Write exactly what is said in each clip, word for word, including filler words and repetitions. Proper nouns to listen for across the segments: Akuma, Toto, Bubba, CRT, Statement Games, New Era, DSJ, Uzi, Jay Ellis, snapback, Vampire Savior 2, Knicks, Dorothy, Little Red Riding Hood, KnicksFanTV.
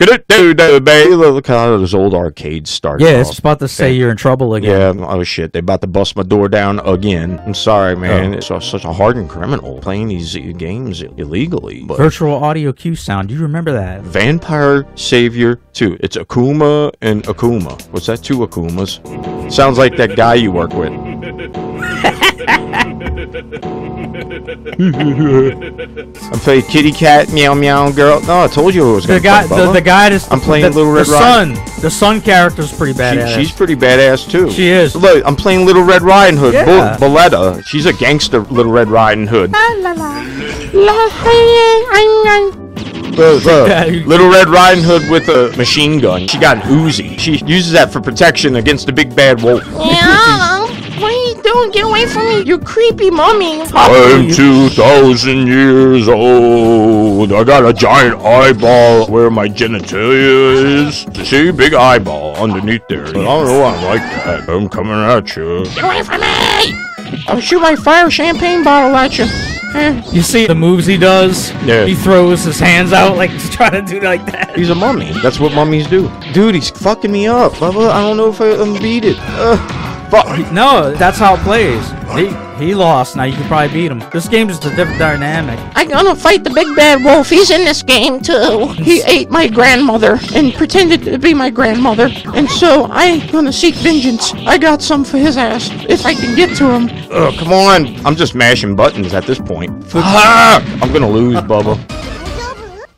Look how those old arcades start. Yeah, it's about to say you're in trouble again. Yeah, oh shit, they about to bust my door down again. I'm sorry, man. It's such a hardened criminal playing these games illegally. Virtual audio cue sound. Do you remember that? Vampire Savior two. It's Akuma and Akuma. What's that? Two Akumas. Sounds like that guy you work with. I'm playing kitty cat, meow meow girl. No, I told you it was gonna the guy. The, the guy is. I'm playing the, Little Red Riding. The son, the son character's pretty badass. She, she's pretty badass too. She is. Look, I'm playing Little Red Riding Hood. Yeah. Boletta. She's a gangster. Little Red Riding Hood. La la la. Uh, Little Red Riding Hood with a machine gun. She got an Uzi. She uses that for protection against the big bad wolf. Yeah. What are you doing? Get away from me, you creepy mummy. I'm two thousand years old. I got a giant eyeball where my genitalia is. See? Big eyeball underneath there. I don't know why I like that. I'm coming at you. Get away from me! I'll shoot my fire champagne bottle at you. You see the moves he does? Yeah. He throws his hands out like he's trying to do like that. He's a mummy. That's what mummies do. Dude, he's fucking me up. I don't know if I can beat it. Uh, fuck. No, that's how it plays. He, he lost. Now you can probably beat him. This game is a different dynamic. I'm gonna fight the big bad wolf. He's in this game too. He ate my grandmother and pretended to be my grandmother. And so I'm gonna seek vengeance. I got some for his ass if I can get to him. Oh, come on. I'm just mashing buttons at this point. Ah, I'm gonna lose, Bubba.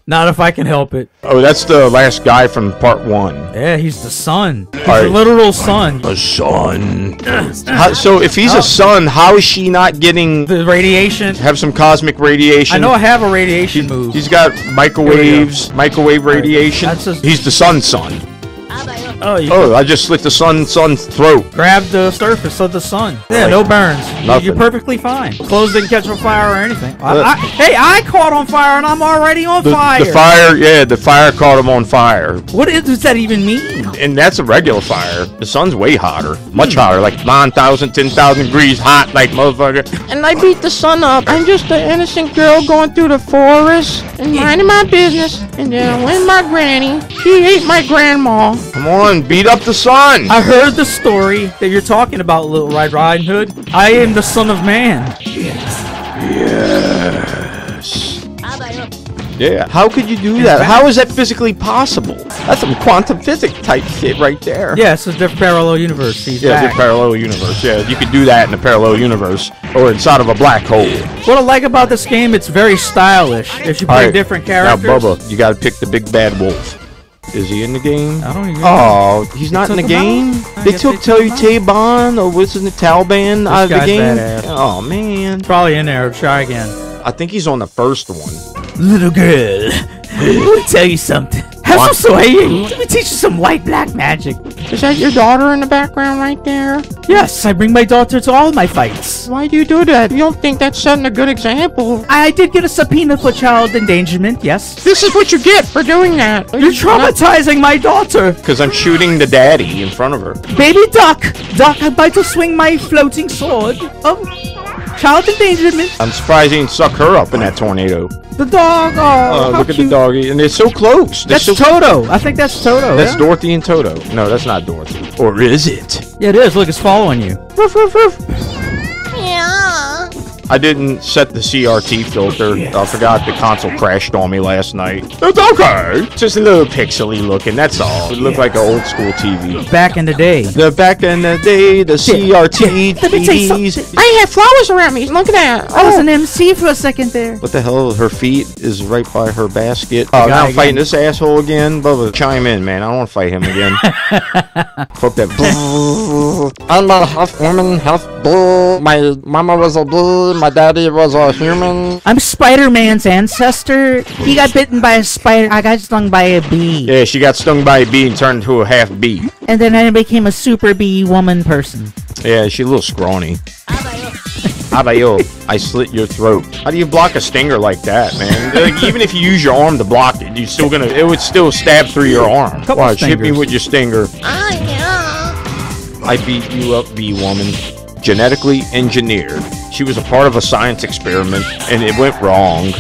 Not if I can help it. Oh, that's the last guy from part one. Yeah, he's the son. He's right. A literal son. A son. How, so if he's oh. a son, how is she not getting... the radiation? Have some cosmic radiation. I know I have a radiation he, move. He's got microwaves, go. microwave radiation. Right. That's a, he's the sun's son. Oh, you oh I just slit the sun, sun's throat. Grab the surface of the sun. Yeah, like, no burns. Nothing. You're perfectly fine. Clothes didn't catch on fire or anything. I, uh, I, hey, I caught on fire and I'm already on the, fire. The fire, yeah, the fire caught him on fire. What is, does that even mean? And that's a regular fire. The sun's way hotter. Much hmm. hotter, like nine thousand, ten thousand degrees hot, like motherfucker. And I beat the sun up. I'm just an innocent girl going through the forest and minding my business. And then I went my granny. She ate my grandma. Come on. Beat up the sun. I heard the story that you're talking about, Little Red Riding Hood. I am the Son of Man. Yes. Yes. Yeah. How could you do that? How is that physically possible? That's some quantum physics type shit right there. Yeah, it's a different parallel universe. He's yeah, back. It's a parallel universe. Yeah, you could do that in a parallel universe or inside of a black hole. What I like about this game, it's very stylish. If you play right. different characters. Now, Bubba, you got to pick the big bad wolf. Is he in the game? I don't even know. Oh, he's not in the game? They took Taliban or what's in the Taliban out of the game? Oh, man. Probably in there. Try again. I think he's on the first one. Little girl, let me tell you something. Have some sway. Let me teach you some white black magic. Is that your daughter in the background right there? Yes, I bring my daughter to all my fights. Why do you do that? You don't think that's setting a good example? I did get a subpoena for child endangerment, yes. This is what you get for doing that. You're traumatizing my daughter. Because I'm shooting the daddy in front of her. Baby duck. Duck, I'm about to swing my floating sword. Oh. Child endangerment. I'm surprised he didn't suck her up in that tornado. The dog. Oh, uh, look cute. At the doggy. And they're so close. They're that's so Toto. Close. I think that's Toto. That's yeah? Dorothy and Toto. No, that's not Dorothy. Or is it? Yeah, it is. Look, it's following you. Woof, woof, woof. Yeah. I didn't set the C R T filter. Yes. I forgot the console crashed on me last night. It's okay. Just a little pixely looking, that's all. It looked yeah. like an old school T V. Back in the day. The back in the day, the yeah. C R T T Vs. Yeah. I had flowers around me. Look at that. I oh. was an M C for a second there. What the hell? Her feet is right by her basket. Oh, uh, now I'm fighting this asshole again. Bubba, chime in, man. I don't want to fight him again. Fuck that. I'm not a half woman, half bull. My mama was a bull. My daddy was a human. I'm Spider-Man's ancestor. He got bitten by a spider. I got stung by a bee. Yeah, she got stung by a bee and turned into a half bee. And then I became a super bee woman person. Yeah, she's a little scrawny. Abayo, I slit your throat. How do you block a stinger like that, man? Like, even if you use your arm to block it, you're still gonna. It would still stab through your arm. Wow, hit me with your stinger. I know. I beat you up, bee woman. Genetically engineered. She was a part of a science experiment, and it went wrong.